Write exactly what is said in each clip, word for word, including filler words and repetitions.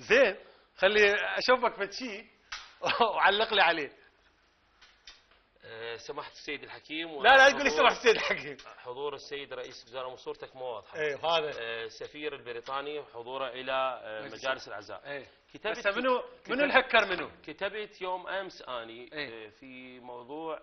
زين خلي اشوفك فد شيء وعلق لي عليه. أه سماحه السيد الحكيم. لا لا تقول لي سماحه السيد الحكيم. حضور السيد رئيس الوزراء وصورتك مو واضحه. ايوه هذا. أه سفير البريطاني وحضوره الى أه مجالس العزاء. ايه كتبت بس منو منو الهكر منو؟ كتبت يوم امس اني أيه؟ في موضوع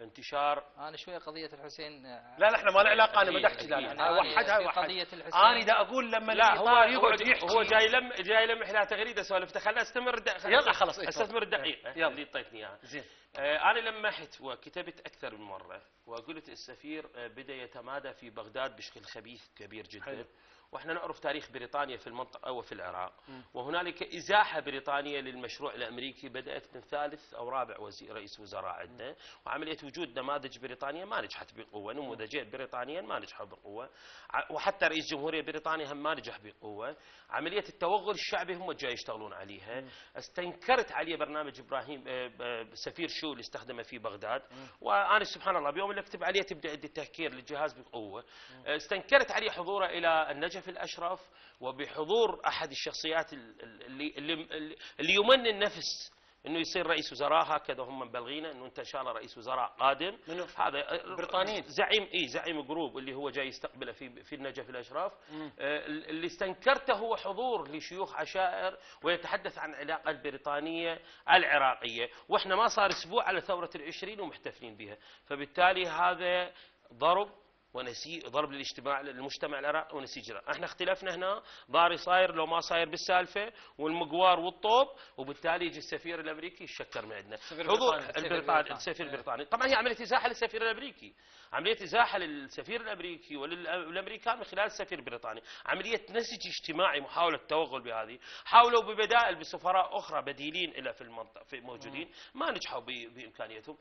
انتشار انا شويه قضيه الحسين. لا لا احنا ما له علاقه انا بدي احكي لا وحدها وحدها قضيه الحسين. انا دا اقول لما لا هو يقعد يحكي هو جاي لم جاي يلمح لها تغريده سوالفته خليني استمر يلا خلاص استثمر الدقيقه اللي اعطيتني اياها. زين انا لمحت وكتبت اكثر من مره وقلت السفير بدا يتمادى في بغداد بشكل خبيث كبير جدا. حلو. واحنا نعرف تاريخ بريطانيا في المنطقه وفي العراق م. وهنالك ازاحه بريطانيه للمشروع الامريكي بدات من ثالث او رابع وزير رئيس وزراء عندنا، وعمليه وجود نماذج بريطانيه ما نجحت بقوه، نموذجين بريطانيين ما نجحوا بقوه، وحتى رئيس جمهوريه بريطانيا هم ما نجح بقوه، عمليه التوغل الشعبي هم جاي يشتغلون عليها، م. استنكرت عليه برنامج ابراهيم سفير شو اللي استخدمه في بغداد، م. وانا سبحان الله بيوم اللي اكتب عليه تبدا التهكير للجهاز بقوه، م. استنكرت عليه حضوره الى النجف في الأشرف وبحضور أحد الشخصيات اللي, اللي, اللي يمن النفس أنه يصير رئيس وزراء. هكذا هم مبلغينا أنه أنت إن شاء الله رئيس وزراء قادم. هذا بريطاني زعيم إيه زعيم جروب اللي هو جاي يستقبله في في النجف الأشراف. آه اللي استنكرته هو حضور لشيوخ عشائر ويتحدث عن العلاقة البريطانية العراقية، وإحنا ما صار أسبوع على ثورة العشرين ومحتفلين بها، فبالتالي هذا ضرب ونسيج ضرب للاجتماع للمجتمع العراقي ونسيج. احنا اختلفنا هنا ضاري صاير لو ما صاير بالسالفه والمقوار والطوب، وبالتالي يجي السفير الامريكي يتشكر من عندنا. حضور البريطاني السفير البريطاني طبعا هي عمليه ازاحه للسفير الامريكي، عمليه ازاحه للسفير الامريكي وللامريكان من خلال السفير البريطاني، عمليه نسيج اجتماعي محاوله التوغل بهذه. حاولوا ببدائل بسفراء اخرى بديلين الى في المنطقه في موجودين ما نجحوا بامكانيتهم.